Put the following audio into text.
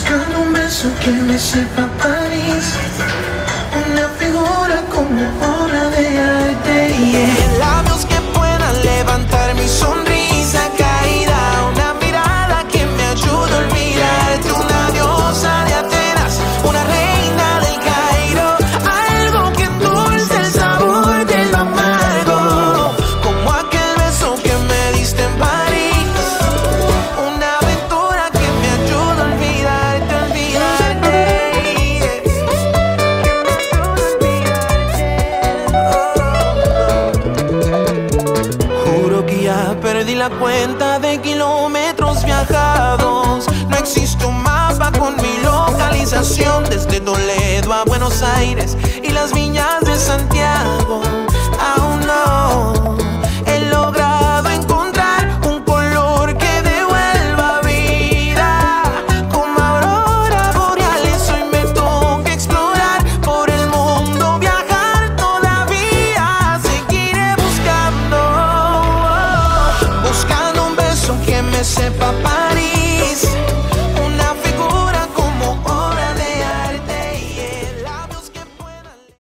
buscando un beso que me sepa a París, una figura como obra de arte, yeah. Labios que puedan levantar mi sonrisa caída, una mirada que me ayude a olvidarte, una diosa de Atenas, una reina del Cairo, algo que endulce el sabor del amargo, como aquel beso que me diste en París. Perdí la cuenta de kilómetros viajados. No existe un mapa con mi localización, desde Toledo a Buenos Aires y las viñas de Santiago. Aún no he logrado encontrar un color que devuelva vida. Como aurora boreales hoy me toca explorar por el mundo, viajar todavía, seguiré buscando. Buscando un beso que me sepa para